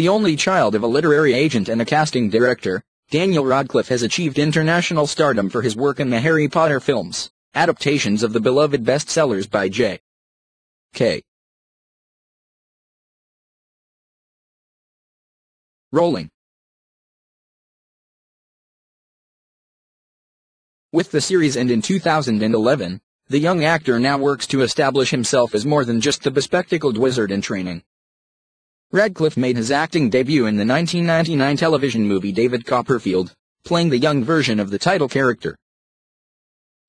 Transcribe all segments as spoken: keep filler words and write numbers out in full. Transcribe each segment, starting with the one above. The only child of a literary agent and a casting director, Daniel Radcliffe has achieved international stardom for his work in the Harry Potter films, adaptations of the beloved bestsellers by J. K. Rowling. With the series and in two thousand eleven, the young actor now works to establish himself as more than just the bespectacled wizard in training. Radcliffe made his acting debut in the nineteen ninety-nine television movie David Copperfield, playing the young version of the title character.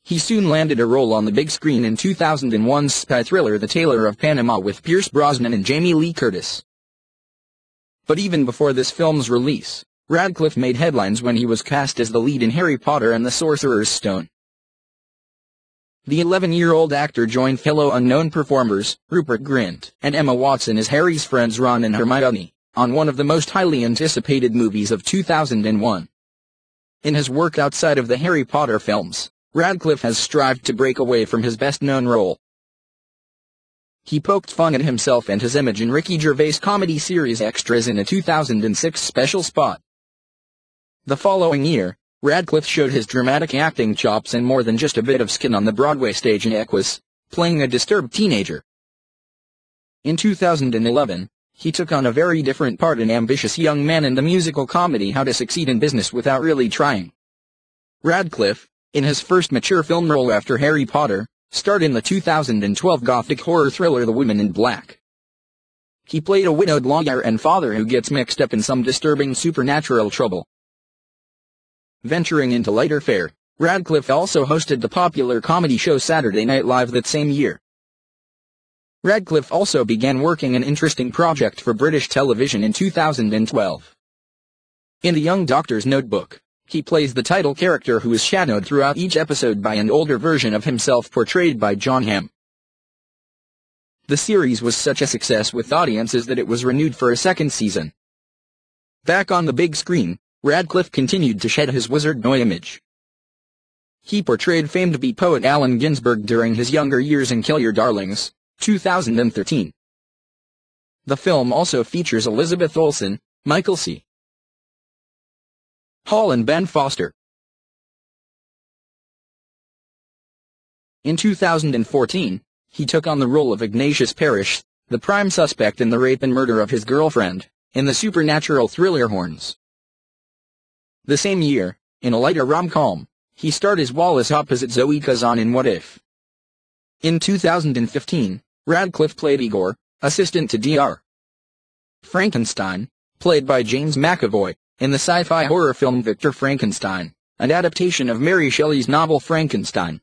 He soon landed a role on the big screen in two thousand one's spy thriller The Tailor of Panama with Pierce Brosnan and Jamie Lee Curtis. But even before this film's release, Radcliffe made headlines when he was cast as the lead in Harry Potter and the Sorcerer's Stone. The eleven-year-old actor joined fellow unknown performers, Rupert Grint and Emma Watson as Harry's friends Ron and Hermione, on one of the most highly anticipated movies of two thousand one. In his work outside of the Harry Potter films, Radcliffe has strived to break away from his best-known role. He poked fun at himself and his image in Ricky Gervais' comedy series Extras in a two thousand six special spot. The following year, Radcliffe showed his dramatic acting chops and more than just a bit of skin on the Broadway stage in Equus, playing a disturbed teenager. In two thousand eleven, he took on a very different part, an ambitious young man, in the musical comedy How to Succeed in Business Without Really Trying. Radcliffe, in his first mature film role after Harry Potter, starred in the two thousand twelve gothic horror thriller The Woman in Black. He played a widowed lawyer and father who gets mixed up in some disturbing supernatural trouble. Venturing into lighter fare, Radcliffe also hosted the popular comedy show Saturday Night Live that same year. Radcliffe also began working an interesting project for British television in two thousand twelve. In The Young Doctor's Notebook, he plays the title character who is shadowed throughout each episode by an older version of himself portrayed by John Hamm. The series was such a success with audiences that it was renewed for a second season. Back on the big screen, Radcliffe continued to shed his wizard boy image. He portrayed famed B poet Allen Ginsberg during his younger years in Kill Your Darlings, two thousand thirteen. The film also features Elizabeth Olsen, Michael C. Hall and Ben Foster. In two thousand fourteen, he took on the role of Ignatius Parish, the prime suspect in the rape and murder of his girlfriend, in the supernatural thriller Horns. The same year, in a lighter rom-com, he starred as Wallace opposite Zoe Kazan in What If? In two thousand fifteen, Radcliffe played Igor, assistant to Doctor Frankenstein, played by James McAvoy, in the sci-fi horror film Victor Frankenstein, an adaptation of Mary Shelley's novel Frankenstein.